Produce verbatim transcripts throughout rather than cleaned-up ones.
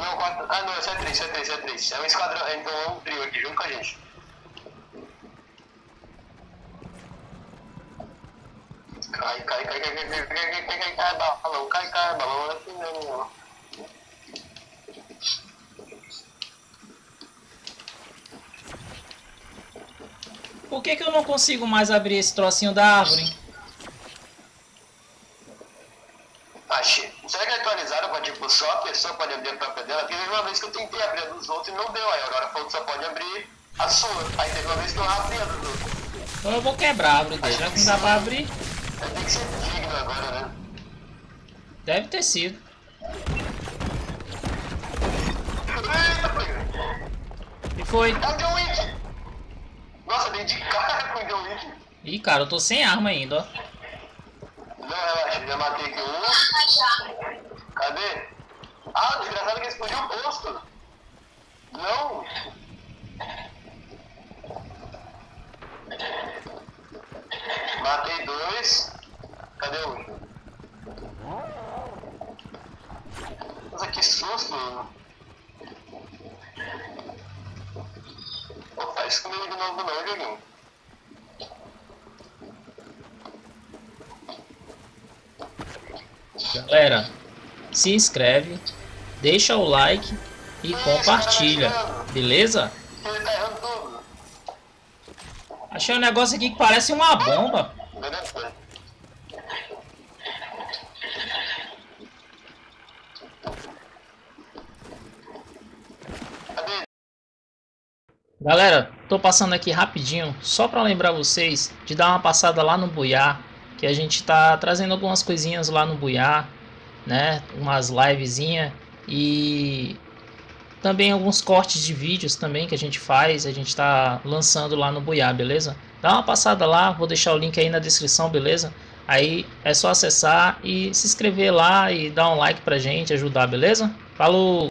Não, quatro. Ah, não, isso é três, isso é três, isso é três. É um esquadrão, então é um trio aqui junto com a gente. Cai, cai, cai, cai, cai, cai, cai, cai, cai, cai, balão, cai, cai, balão, assim não. Por que que eu não consigo mais abrir esse trocinho da árvore? Achei. Será que atualizaram pra tipo só a pessoa pode abrir a própria dela? Porque teve uma vez que eu tentei abrir a dos outros e não deu. Aí a Aurora falou que só pode abrir a sua. Aí teve uma vez que eu abri a dos outros. Então eu vou quebrar a árvore dele, já que não dá pra abrir. Tem que ser digno agora, né? Deve ter sido. E foi. Ah, John Wick! Nossa, dei de cara com o John Wick. Ih, cara, eu tô sem arma ainda, ó. Não, relaxa, já matei aqui um. Cadê? Ah, desgraçado que explodiu o posto. Não. Matei dois. Cadê um? Nossa, que susto, mano. Não faz comigo de novo não, Dioguinho. Galera, se inscreve, deixa o like e Isso, compartilha, beleza? Ele tá errando tudo. Achei um negócio aqui que parece uma bomba. Beleza. Galera, tô passando aqui rapidinho só para lembrar vocês de dar uma passada lá no Buiá, que a gente tá trazendo algumas coisinhas lá no Buiá, né? Umas livezinha e também alguns cortes de vídeos também que a gente faz, a gente tá lançando lá no Buiá, beleza? Dá uma passada lá, vou deixar o link aí na descrição, beleza? Aí é só acessar e se inscrever lá e dar um like pra gente ajudar, beleza? Falou!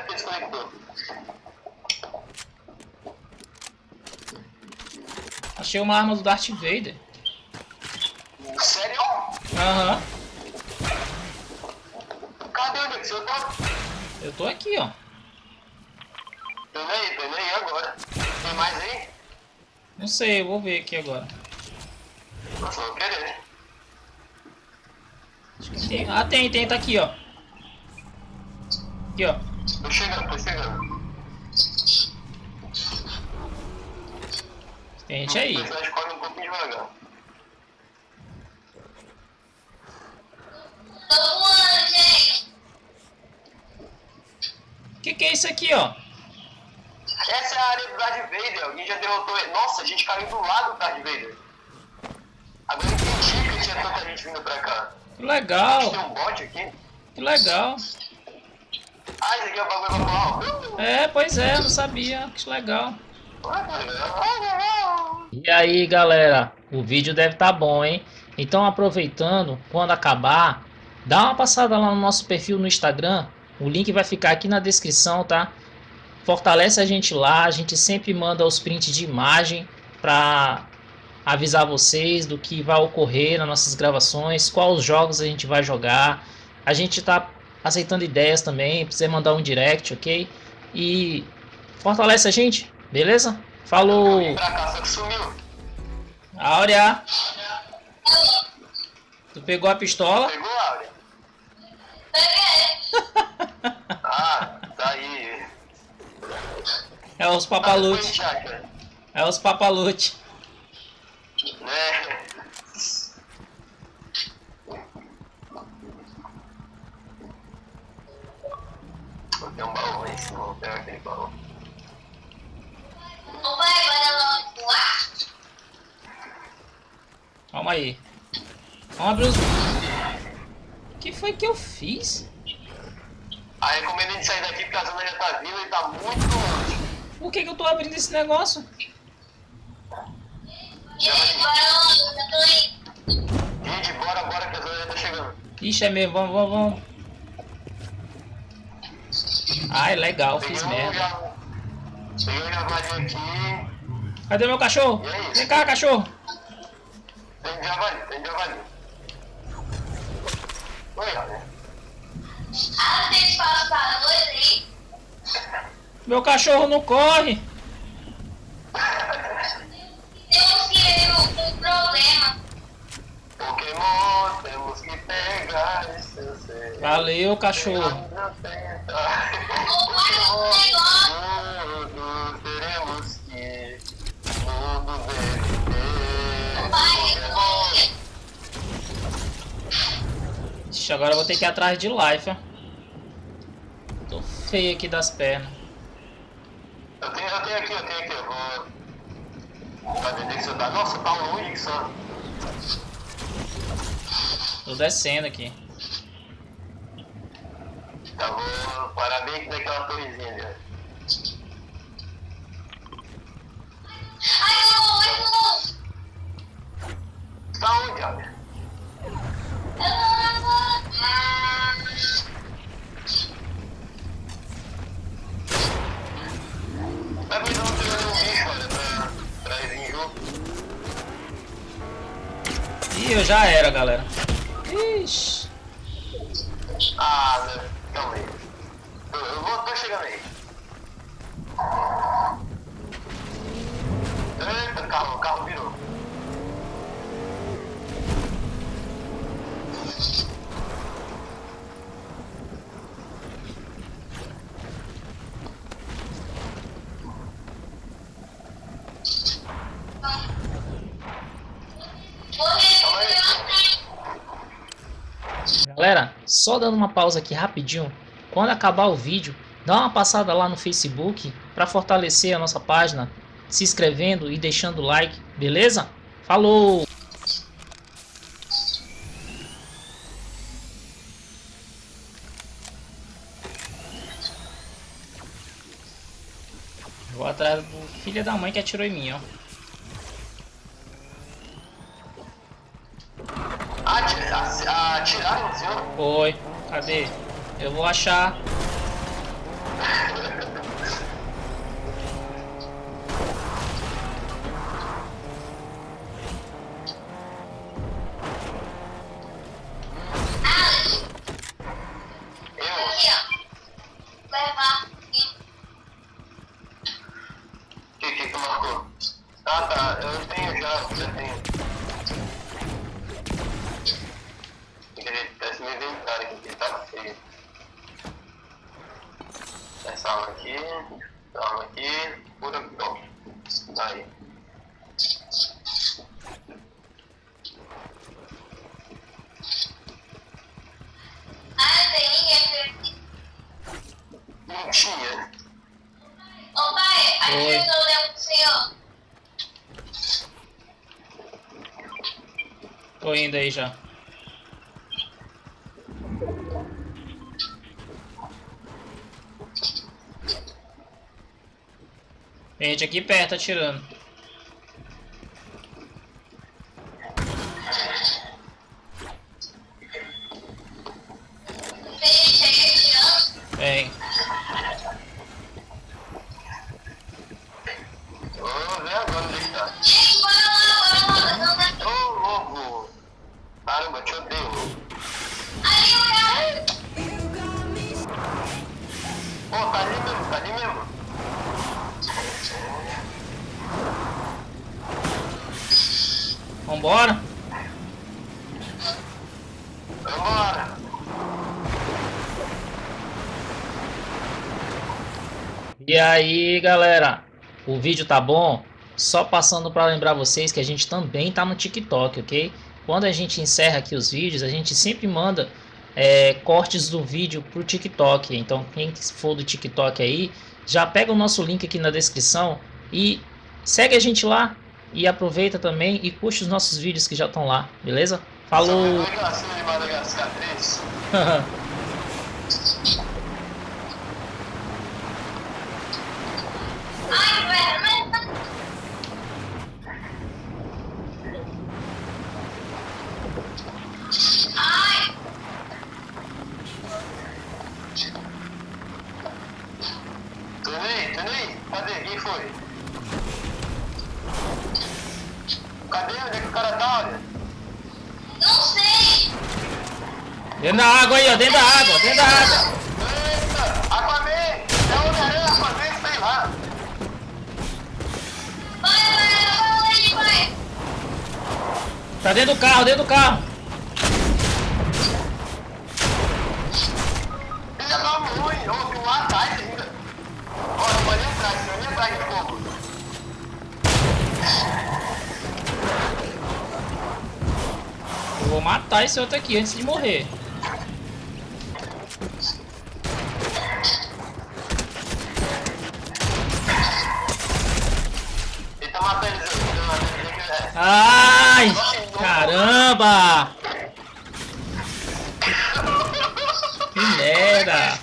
porque desconectou. Achei uma arma do Darth Vader. Sério? Aham. Uhum. Cadê o seu tá? Eu tô aqui, ó. Tô aí, tô aí agora. Tem mais aí? Não sei, eu vou ver aqui agora. Nossa, vou querer. Acho que tem. Ah, tem, tem, tá aqui, ó. Aqui, ó. Tô chegando, tô chegando. Tem gente aí. Corre um pouquinho devagar. Tô voando, gente. Que que é isso aqui, ó? Essa é a área do Darth Vader. Alguém já derrotou ele. Nossa, a gente caiu do lado do Darth Vader. Agora eu entendi que tinha tanta gente vindo pra cá. Que legal! Tem um bot aqui? Que legal! Ah, esse aqui é o bagulho manual? É, pois é, não sabia. Que legal! E aí, galera? O vídeo deve tá bom, hein? Então, aproveitando, quando acabar, dá uma passada lá no nosso perfil no Instagram. O link vai ficar aqui na descrição, tá? Fortalece a gente lá. A gente sempre manda os prints de imagem pra avisar vocês do que vai ocorrer nas nossas gravações, quais jogos a gente vai jogar. A gente tá aceitando ideias também, precisa mandar um direct, ok? E fortalece a gente, beleza? Falou! Áurea! Tu pegou a pistola? Pegou, Áurea? Peguei! Ah, tá aí! É os papalute! É os papalute! É. Tem um baú aí, se não pegar aquele baú. Ô pai, vai dar logo pro ar? Calma aí. Vamos abrir os... O que foi que eu fiz? Ah, eu recomendo a gente sair daqui porque a zona já tá viva e tá muito longe. Por que que eu tô abrindo esse negócio? E aí, bora, eu tô aí. Gente, bora, bora que a zona já tá chegando. Ixi, é mesmo, vamos, vamos, vamos. Ai, legal, fiz merda. Peguei minha varinha aqui. Cadê meu cachorro? Vem cá, cachorro. Tem javali, tem javali. Oi, Áurea. Ah, tem espaço pra dois aí? Meu cachorro não corre. Temos que ter um problema. Pokémon, temos que pegar esse ser. Valeu, cachorro. Todos teremos que todos vencer. Ixi, agora eu vou ter que ir atrás de life, ó. Tô feio aqui das pernas. Eu tenho, eu tenho aqui, eu tenho aqui, eu vou... Cadê, onde é que você tá? Nossa, tá longe só. Tô descendo aqui. Tá bom, parabéns daquela torrezinha ali. Ai, não, não, não. Tá onde, Áurea? Vai me dar um pegando um bicho, olha, pra trás em jogo. Ih, eu já era, galera. Ixi. Ah, meu, calma aí. Eu, eu vou, tô chegando aí. Eita, carro, o carro virou. Galera, só dando uma pausa aqui rapidinho, quando acabar o vídeo, dá uma passada lá no Facebook para fortalecer a nossa página, se inscrevendo e deixando o like, beleza? Falou! Vou atrás do filho da mãe que atirou em mim, ó. Atiraram no senhor? Foi. Cadê? Eu vou achar. Tô indo aí já. Tem gente aqui perto atirando. Tem gente aqui atirando? Tem. Vambora? Vambora! E aí, galera? O vídeo tá bom? Só passando para lembrar vocês que a gente também tá no TikTok, ok? Quando a gente encerra aqui os vídeos, a gente sempre manda é, cortes do vídeo para o TikTok. Então quem for do TikTok aí, já pega o nosso link aqui na descrição e segue a gente lá. E aproveita também e curte os nossos vídeos que já estão lá, beleza? Falou! Dentro da água aí, ó, dentro da água, dentro da água. Eita, Aquaman, é o Homem-Aranha, Aquaman, sei lá. Vai, vai, vai, vai. Tá dentro do carro, dentro do carro. Ele já tá ruim, ó, tem um lá atrás ainda. Ó, não pode entrar, se eu entrar em fogo. Eu vou matar esse outro aqui antes de morrer. Ai, caramba! Que merda!